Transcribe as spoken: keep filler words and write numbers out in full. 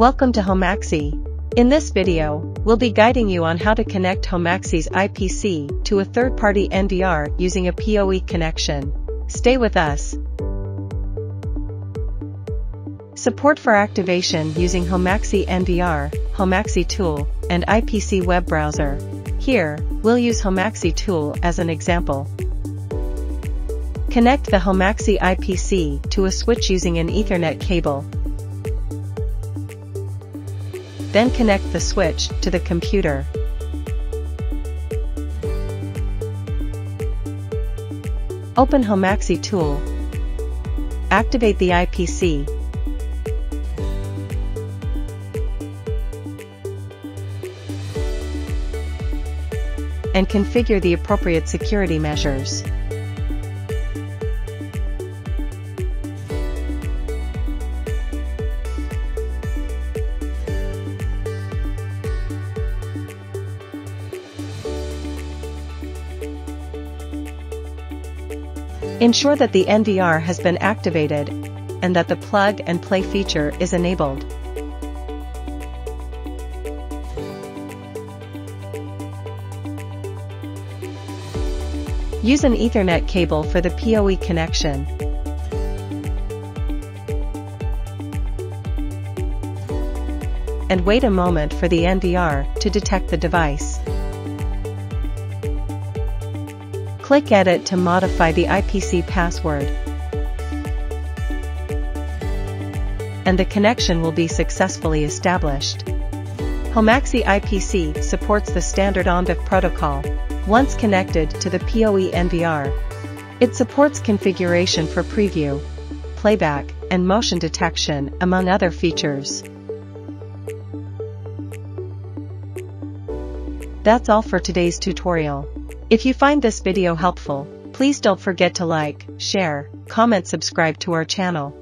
Welcome to Homaxi. In this video, we'll be guiding you on how to connect Homaxi's I P C to a third-party N V R using a P O E connection. Stay with us. Support for activation using Homaxi N V R, Homaxi Tool, and I P C web browser. Here, we'll use Homaxi Tool as an example. Connect the Homaxi I P C to a switch using an Ethernet cable. Then connect the switch to the computer. Open Homaxi Tool. Activate the I P C. And configure the appropriate security measures. Ensure that the N V R has been activated and that the plug and play feature is enabled. Use an Ethernet cable for the P O E connection. And wait a moment for the N V R to detect the device. Click Edit to modify the I P C password, and the connection will be successfully established. Homaxi I P C supports the standard O N V I F protocol once connected to the P O E N V R. It supports configuration for preview, playback, and motion detection, among other features. That's all for today's tutorial. If you find this video helpful, please don't forget to like, share, comment, subscribe to our channel.